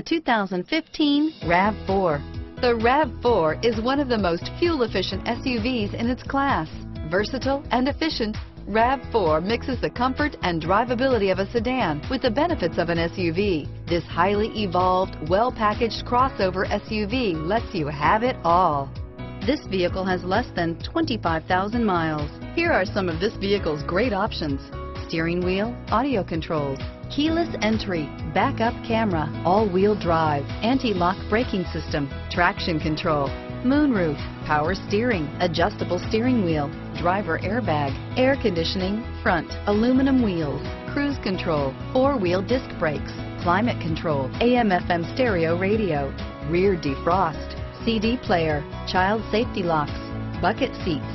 The 2015 RAV4. The RAV4 is one of the most fuel-efficient SUVs in its class. Versatile and efficient, RAV4 mixes the comfort and drivability of a sedan with the benefits of an SUV. This highly evolved, well-packaged crossover SUV lets you have it all. This vehicle has less than 25,000 miles. Here are some of this vehicle's great options: steering wheel audio controls, keyless entry, backup camera, all-wheel drive, anti-lock braking system, traction control, moonroof, power steering, adjustable steering wheel, driver airbag, air conditioning, front aluminum wheels, cruise control, four-wheel disc brakes, climate control, AM/FM stereo radio, rear defrost, CD player, child safety locks, bucket seats.